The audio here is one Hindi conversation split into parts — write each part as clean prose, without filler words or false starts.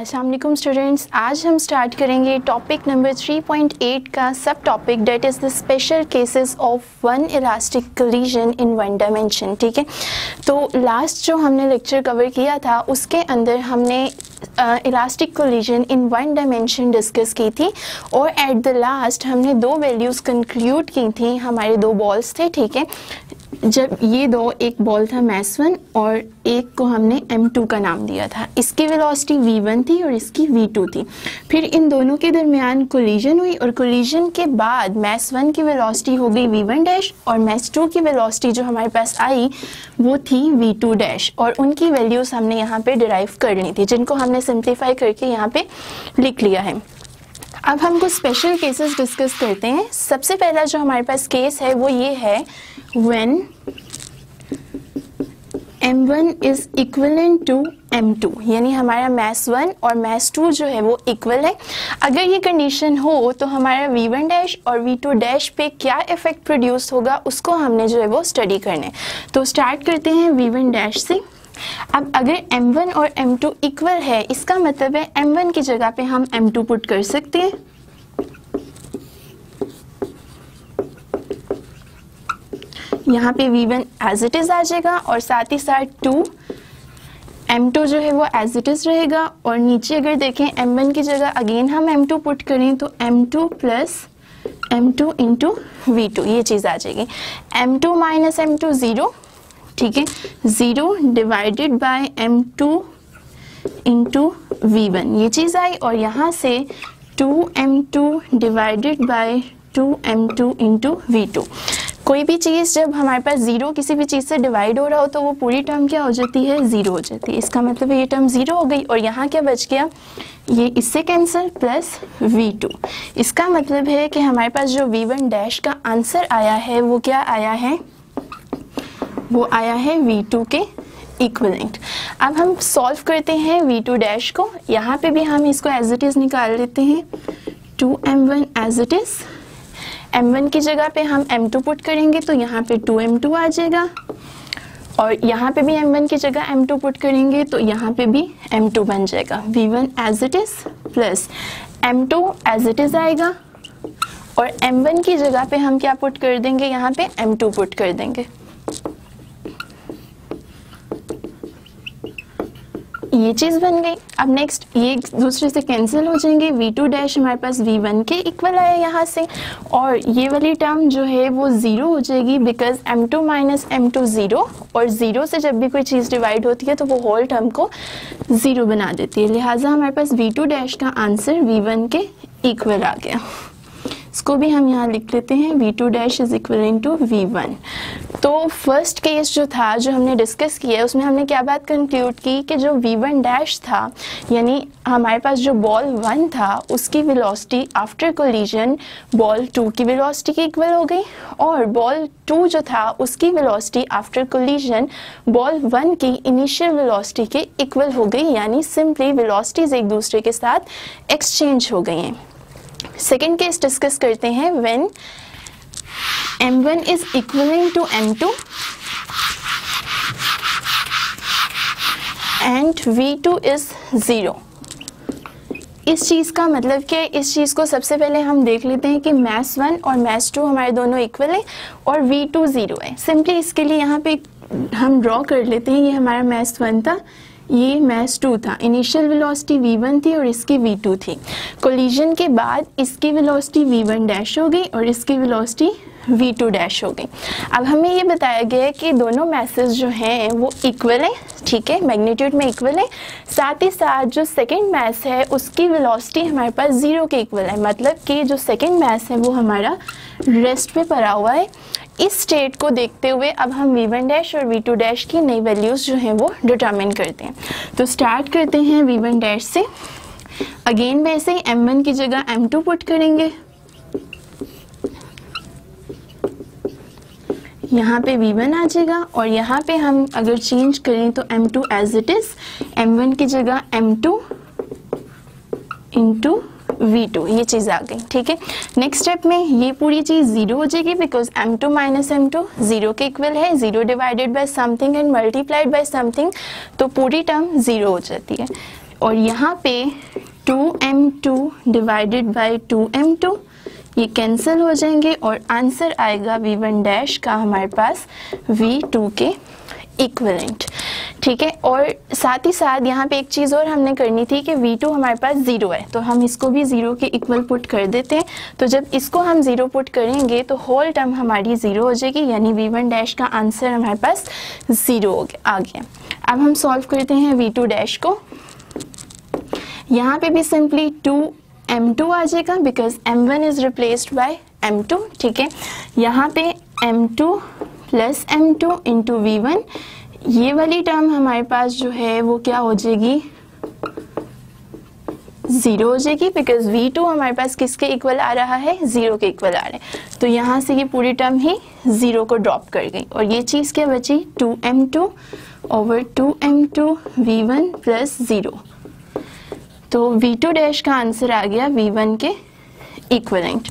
अस्सलाम वालेकुम स्टूडेंट्स, आज हम स्टार्ट करेंगे टॉपिक नंबर 3.8 का subtopic that is the special cases of one elastic collision in one dimension. ठीक है, तो लास्ट जो हमने लेक्चर कवर किया था उसके अंदर हमने elastic collision in one dimension discuss की थी और एट द लास्ट हमने दो वैल्यूज़ कंक्लूड की थी। हमारे दो बॉल्स थे, ठीक है, जब ये दो, एक बॉल था मैस1 और एक को हमने m2 का नाम दिया था। इसकी वेलोसिटी v1 थी और इसकी v2 थी। फिर इन दोनों के दरमियान कोलिजन हुई और कोलिजन के बाद मैस1 की वेलोसिटी हो गई v1 डैश और मैस2 की वेलोसिटी जो हमारे पास आई वो थी v2 डैश और उनकी वैल्यूज़ हमने यहाँ पे डिराइव कर ली थी, जिनको हमने सिंप्लीफाई करके यहाँ पे लिख लिया है। अब हम कुछ स्पेशल केसेस डिस्कस करते हैं। सबसे पहला जो हमारे पास केस है वो ये है when m1 is equivalent to m2, यानी हमारा मैस1 और मैस2 जो है वो इक्वल है। अगर ये कंडीशन हो तो हमारा v1 डैश और v2 डैश पे क्या इफेक्ट प्रोड्यूस होगा उसको हमने जो है वो स्टडी करना है। तो स्टार्ट करते हैं v1 डैश से। अब अगर m1 और m2 इक्वल है इसका मतलब है m1 की जगह पे हम m2 पुट कर सकते हैं। यहाँ पे v1 एज इट इज आ जाएगा और साथ ही साथ 2 m2 जो है वो एज इट इज रहेगा और नीचे अगर देखें m1 की जगह अगेन हम m2 पुट करें तो m2 plus m2 into v2 ये चीज़ आ जाएगी। m2 माइनस m2 ज़ीरो, ठीक है, zero divided bye m2 into v1 ये चीज़ आई और यहाँ से 2m2 divided by 2m2 into v2। कोई भी चीज़ जब हमारे पास ज़ीरो किसी भी चीज़ से डिवाइड हो रहा हो तो वो पूरी टर्म क्या हो जाती है, ज़ीरो हो जाती है। इसका मतलब ये टर्म ज़ीरो हो गई और यहाँ क्या बच गया, ये इससे कैंसिल प्लस v2। इसका मतलब है कि हमारे पास जो v1 डैश का आंसर आया है वो क्या आया है, वो आया है v2 के इक्विवेलेंट। अब हम सॉल्व करते हैं v2 डैश को। यहाँ पे भी हम इसको एज इट इज़ निकाल लेते हैं, 2m1 as it is, m1 की जगह पे हम m2 पुट करेंगे तो यहाँ पे 2m2 आ जाएगा और यहाँ पे भी m1 की जगह m2 पुट करेंगे तो यहाँ पे भी m2 बन जाएगा। v1 as it is plus m2 as it is आएगा और m1 की जगह पे हम क्या पुट कर देंगे, यहाँ पे m2 पुट कर देंगे। ये चीज़ बन गई। अब नेक्स्ट ये दूसरे से कैंसिल हो जाएंगे, v2 डैश हमारे पास v1 के इक्वल आया यहाँ से और ये वाली टर्म जो है वो ज़ीरो हो जाएगी because m2 minus m2 zero और ज़ीरो से जब भी कोई चीज़ डिवाइड होती है तो वो होल टर्म को ज़ीरो बना देती है। लिहाजा हमारे पास v2 डैश का आंसर v1 के इक्वल आ गया। इसको भी हम यहाँ लिख लेते हैं, v2 dash is equal to v1। तो फर्स्ट केस जो था जो हमने डिस्कस किया उसमें हमने क्या बात कंक्लूड की कि जो v1 डैश था यानी हमारे पास जो बॉल 1 था उसकी वेलोसिटी आफ्टर कोलिजन बॉल 2 की वेलोसिटी के इक्वल हो गई और बॉल 2 जो था उसकी वेलोसिटी आफ्टर कोलिजन बॉल 1 की इनिशियल वेलोसिटी के इक्वल हो गई, यानी सिंपली वेलोसिटीज एक दूसरे के साथ एक्सचेंज हो गई हैं। सेकेंड केस डिस्कस करते हैं, when m1 is equivalent to m2 and v2 is 0। इस चीज़ का मतलब क्या है, इस चीज़ को सबसे पहले हम देख लेते हैं कि मैस1 और मैस2 हमारे दोनों इक्वल हैं और v2 ज़ीरो है। सिंपली इसके लिए यहाँ पे हम ड्रॉ कर लेते हैं, ये हमारा मैस1 था, ये मैस2 था, इनिशियल वेलोसिटी v1 थी और इसकी v2 थी। कोलिजन के बाद इसकी वेलोसिटी v1 डैश हो गई और इसकी वेलोसिटी v2 डैश हो गई। अब हमें ये बताया गया है कि दोनों मैसेज जो हैं वो इक्वल हैं, ठीक है, मैग्नीट्यूड में इक्वल है, साथ ही साथ जो सेकंड मैस है उसकी वेलोसिटी हमारे पास ज़ीरो के इक्वल है, मतलब कि जो सेकंड मैस है वो हमारा रेस्ट पे पड़ा हुआ है। इस स्टेट को देखते हुए अब हम v1 डैश और v2 डैश की नई वैल्यूज़ जो हैं वो डिटरमिन करते हैं। तो स्टार्ट करते हैं v1 डैश से। अगेन वैसे ही m1 की जगह m2 पुट करेंगे, यहाँ पे v1 आ जाएगा और यहाँ पे हम अगर चेंज करें तो m2 as it is, m1 की जगह m2 इंटू v2 ये चीज़ आ गई। ठीक है, नेक्स्ट स्टेप में ये पूरी चीज़ ज़ीरो हो जाएगी because m2 minus m2 zero के इक्वल है, zero divided by something and multiplied by something तो पूरी टर्म ज़ीरो हो जाती है। और यहाँ पे 2m2 डिवाइडेड बाई 2m2 ये कैंसिल हो जाएंगे और आंसर आएगा v1 डैश का हमारे पास v2 के इक्विवेलेंट। ठीक है, और साथ ही साथ यहाँ पे एक चीज़ और हमने करनी थी कि v2 हमारे पास ज़ीरो है तो हम इसको भी ज़ीरो के इक्वल पुट कर देते हैं। तो जब इसको हम ज़ीरो पुट करेंगे तो होल टर्म हमारी ज़ीरो हो जाएगी, यानी v1 डैश का आंसर हमारे पास ज़ीरो आ गया। अब हम सॉल्व करते हैं v2 डैश को। यहाँ पे भी सिंपली 2m2 आ जाएगा because m1 is replaced bye m2। ठीक है, यहाँ पे m2 plus m2 into v1 ये वाली टर्म हमारे पास जो है वो क्या हो जाएगी, ज़ीरो हो जाएगी बिकॉज v2 हमारे पास किसके इक्वल आ रहा है, ज़ीरो के इक्वल आ रहा है। तो यहाँ से ये पूरी टर्म ही ज़ीरो को ड्रॉप कर गई और ये चीज़ क्या बची 2m2 over 2m2 v1 plus zero. तो v2 डैश का आंसर आ गया v1 के इक्वलेंट।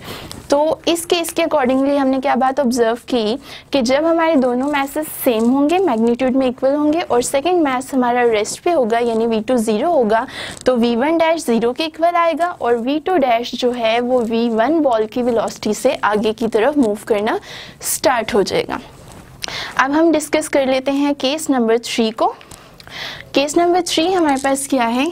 तो इस केस के अकॉर्डिंगली हमने क्या बात ऑब्जर्व की कि जब हमारे दोनों मैसेज सेम होंगे, मैग्नीट्यूड में इक्वल होंगे और सेकंड मैस हमारा रेस्ट पे होगा यानी v2 ज़ीरो होगा तो v1 डैश ज़ीरो के इक्वल आएगा और v2 डैश जो है वो v1 बॉल की वेलोसिटी से आगे की तरफ मूव करना स्टार्ट हो जाएगा। अब हम डिस्कस कर लेते हैं केस नंबर 3 को। केस नंबर 3 हमारे पास क्या है,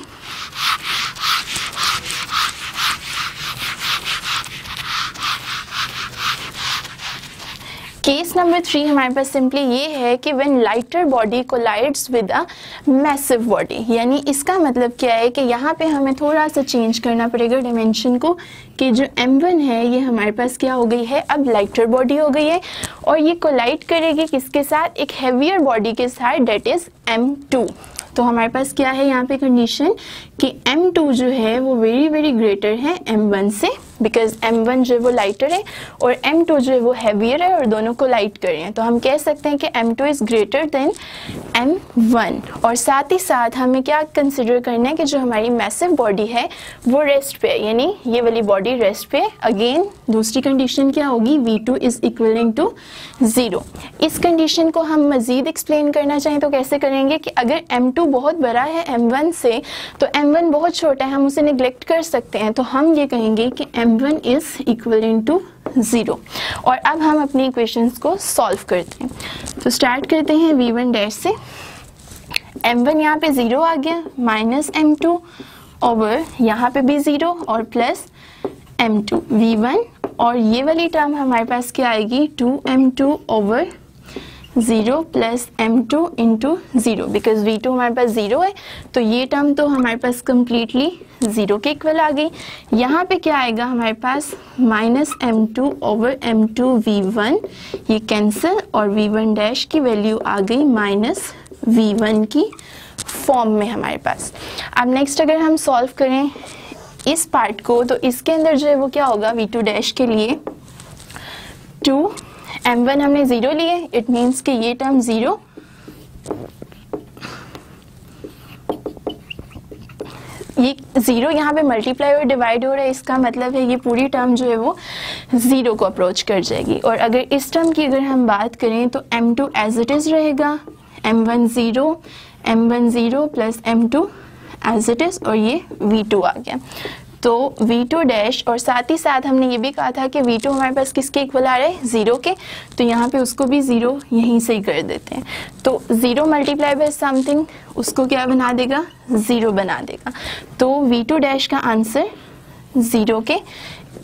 केस नंबर 3 हमारे पास सिंपली ये है कि when lighter body collides with a massive body, यानी इसका मतलब क्या है कि यहाँ पे हमें थोड़ा सा चेंज करना पड़ेगा डायमेंशन को कि जो m1 है ये हमारे पास क्या हो गई है, अब लाइटर बॉडी हो गई है और ये कोलाइड करेगी किसके साथ, एक हैवियर बॉडी के साथ डेट इज़ m2। तो हमारे पास क्या है यहाँ पे कंडीशन कि m2 जो है वो वेरी वेरी ग्रेटर है m1 से बिकॉज m1 जो है वो लाइटर है और m2 जो है वो हैवियर है और दोनों को लाइट कर रहे हैं। तो हम कह सकते हैं कि m2 is greater then m1 और साथ ही साथ हमें क्या कंसिडर करना है कि जो हमारी मैसिव बॉडी है वो रेस्ट पे है यानी ये वाली बॉडी रेस्ट पे। अगेन दूसरी कंडीशन क्या होगी, v2 is equaling to zero. इस कंडीशन को हम मज़ीद एक्सप्लेन करना चाहें तो कैसे करेंगे कि अगर m2 बहुत बड़ा है m1 से तो m1 बहुत छोटा है, हम उसे निगलेक्ट कर सकते हैं। तो हम ये कहेंगे कि m1 is equal to zero. और अब हम अपनी इक्वेशंस को सॉल्व करते हैं। तो स्टार्ट करते हैं v1 डैश से। m1 यहाँ पे ज़ीरो आ गया माइनस m2 ओवर यहाँ पे भी ज़ीरो और प्लस m2 v1 और ये वाली टर्म हमारे पास क्या आएगी 2m2 over zero plus m2 into zero because v2 हमारे पास ज़ीरो है तो ये टर्म तो हमारे पास कम्प्लीटली ज़ीरो के इक्वल आ गई। यहाँ पे क्या आएगा हमारे पास minus m2 over m2 v1 ये कैंसिल और v1 डैश की वैल्यू आ गई माइनस v1 की फॉर्म में हमारे पास। अब नेक्स्ट अगर हम सॉल्व करें इस पार्ट को तो इसके अंदर जो है वो क्या होगा, v2 डैश के लिए 2 m1 हमने ज़ीरो लिए इट मीन्स कि ये टर्म ज़ीरो यहाँ पे मल्टीप्लाई और डिवाइड हो रहा है, इसका मतलब है ये पूरी टर्म जो है वो ज़ीरो को अप्रोच कर जाएगी। और अगर इस टर्म की अगर हम बात करें तो m2 एज इट इज़ रहेगा, m1 zero plus m2 as it is और ये v2 आ गया। तो v2 डैश और साथ ही साथ हमने ये भी कहा था कि v2 हमारे पास किसके इक्वल आ रहे हैं, ज़ीरो के, तो यहाँ पे उसको भी ज़ीरो यहीं से ही कर देते हैं। तो ज़ीरो मल्टीप्लाई बाय समथिंग उसको क्या बना देगा, ज़ीरो बना देगा। तो v2 डैश का आंसर ज़ीरो के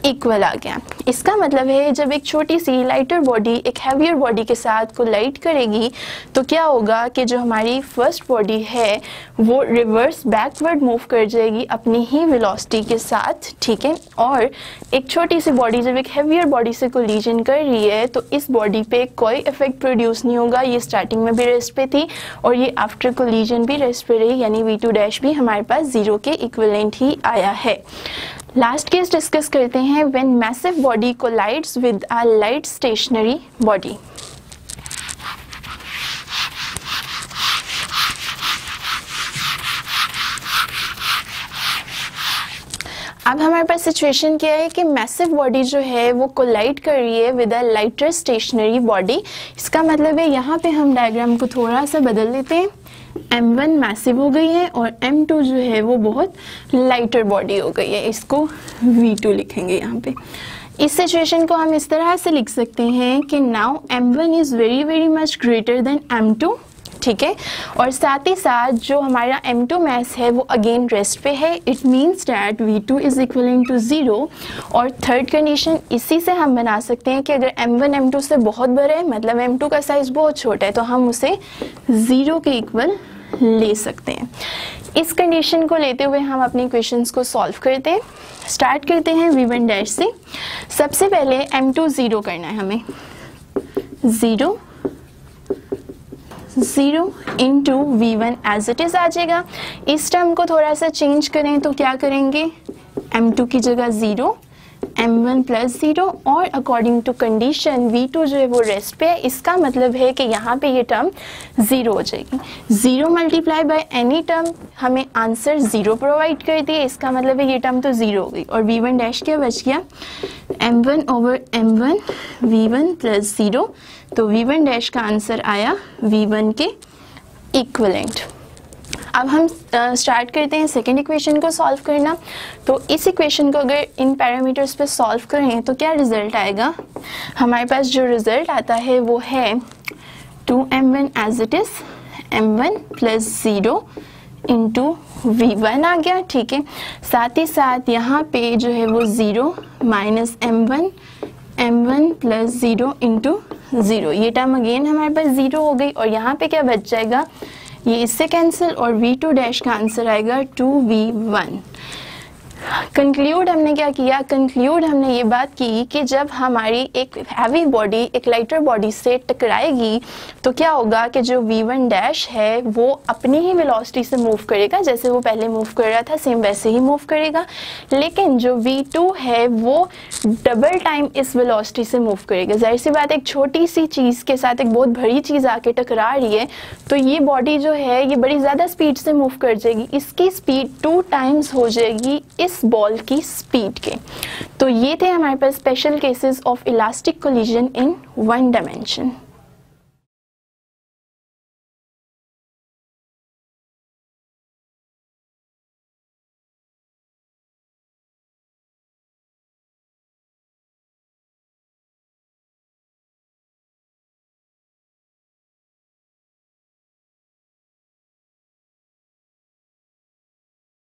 इक्वल आ गया। इसका मतलब है जब एक छोटी सी लाइटर बॉडी एक हैवियर बॉडी के साथ कोलाइड करेगी तो क्या होगा कि जो हमारी फर्स्ट बॉडी है वो रिवर्स बैकवर्ड मूव कर जाएगी अपनी ही वेलोसिटी के साथ। ठीक है, और एक छोटी सी बॉडी जब एक हैवियर बॉडी से कोलिजन कर रही है तो इस बॉडी पे कोई इफेक्ट प्रोड्यूस नहीं होगा। ये स्टार्टिंग में भी रेस्ट पे थी और ये आफ्टर कोलिजन भी रेस्ट पे रही यानी v2 डैश भी हमारे पास ज़ीरो के इक्विवेलेंट ही आया है। लास्ट केस डिस्कस करते हैं when massive body collides with a light stationary body. अब हमारे पास सिचुएशन क्या है कि मैसिव बॉडी जो है वो कोलाइड कर रही है with a lighter stationary body. इसका मतलब है यहाँ पे हम डायग्राम को थोड़ा सा बदल लेते हैं। M1 मैसिव हो गई है और M2 जो है वो बहुत लाइटर बॉडी हो गई है, इसको V2 लिखेंगे यहाँ पे। इस सिचुएशन को हम इस तरह से लिख सकते हैं कि now M1 is very very much greater than M2, ठीक है, और साथ ही साथ जो हमारा M2 मैस है वो अगेन रेस्ट पे है। It means that V2 is equaling to zero. और थर्ड कंडीशन इसी से हम बना सकते हैं कि अगर M1 M2 से बहुत बड़ा है, मतलब M2 का साइज़ बहुत छोटा है, तो हम उसे ज़ीरो के इक्वल ले सकते हैं। इस कंडीशन को लेते हुए हम अपने क्वेश्चंस को सॉल्व करते हैं। स्टार्ट करते हैं V1 डैश से। सबसे पहले M2 ज़ीरो करना है हमें, zero zero into V1 as it is आ जाएगा। इस टर्म को थोड़ा सा चेंज करें तो क्या करेंगे, M2 की जगह ज़ीरो, M1 प्लस ज़ीरो, और अकॉर्डिंग टू कंडीशन V2 जो है वो रेस्ट पे है। इसका मतलब है कि यहाँ पे ये टर्म ज़ीरो हो जाएगी। Zero multiply by any term हमें आंसर ज़ीरो प्रोवाइड कर दिए। इसका मतलब है ये टर्म तो ज़ीरो हो गई और V1 डैश क्या बच गया, M1 over M1 V1 plus zero. तो V1 डैश का आंसर आया V1 के इक्विवेलेंट। अब हम स्टार्ट करते हैं सेकेंड इक्वेशन को सॉल्व करना। तो इस इक्वेशन को अगर इन पैरामीटर्स पे सॉल्व करें तो क्या रिज़ल्ट आएगा, हमारे पास जो रिज़ल्ट आता है वो है 2m1 as it is, m1 plus zero into V1 आ गया, ठीक है। साथ ही साथ यहाँ पे जो है वो zero minus m1, m1 plus zero into zero. ये टर्म अगेन हमारे पास ज़ीरो हो गई और यहाँ पे क्या बच जाएगा, ये इससे कैंसिल, और V2 डैश का आंसर आएगा 2V1। कंक्लूड हमने क्या किया, कंक्लूड हमने ये बात की कि जब हमारी एक हैवी बॉडी एक लाइटर बॉडी से टकराएगी तो क्या होगा कि जो V1 डैश है वो अपनी ही वेलोसिटी से मूव करेगा, जैसे वो पहले मूव कर रहा था सेम वैसे ही मूव करेगा, लेकिन जो V2 है वो डबल टाइम इस वेलोसिटी से मूव करेगा। जाहिर सी बात, एक छोटी सी चीज़ के साथ एक बहुत बड़ी चीज़ आके टकरा रही है तो ये बॉडी जो है ये बड़ी ज़्यादा स्पीड से मूव कर जाएगी, इसकी स्पीड 2 टाइम्स हो जाएगी इस बॉल की स्पीड के। तो ये थे हमारे पास special cases of elastic collision in 1 dimension.